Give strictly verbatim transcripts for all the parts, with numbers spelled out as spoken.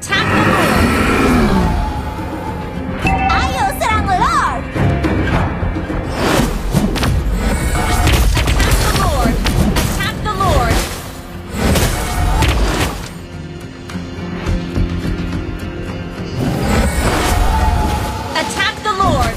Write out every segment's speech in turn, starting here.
attack the moon. Ayo serang Lord! Attack the Lord! Attack the Lord! Attack the Lord!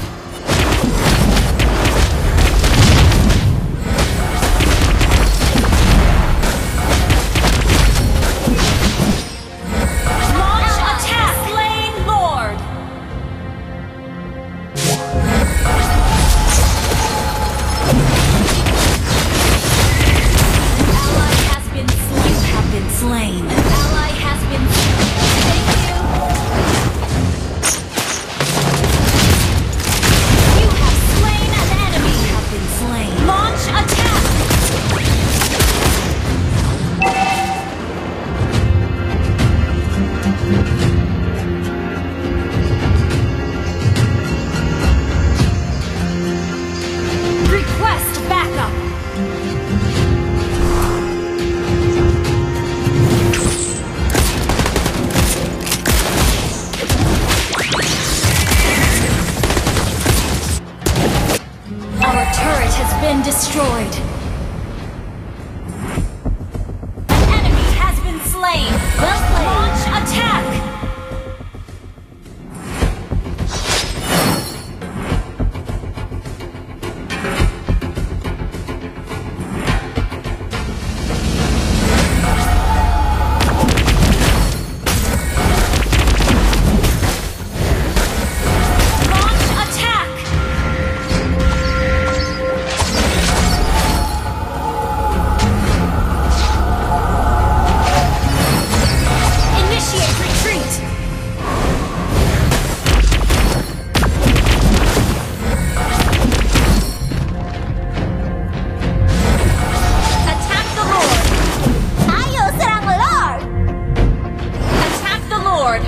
Destroyed. An enemy has been slain. Well played. Launch attack. Attack the Lord!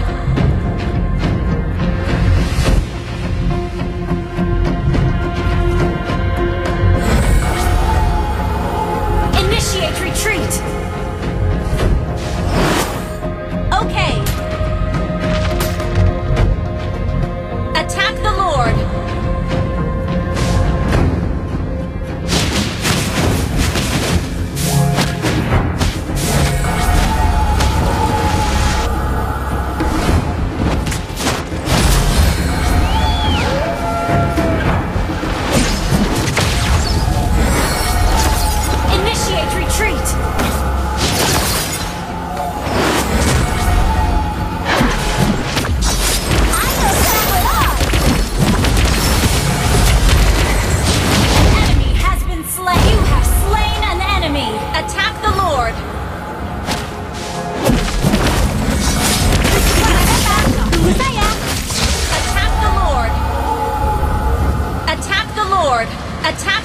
Attack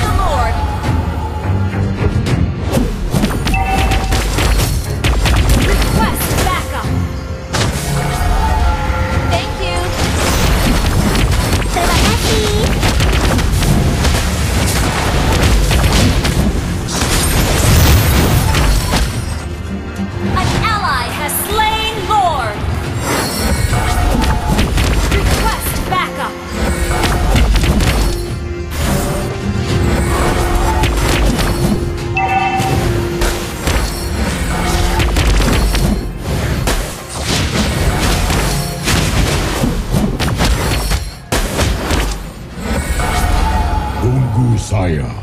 the Lord! Request backup! Thank you! An ally has slain Lord! Request backup! Saya.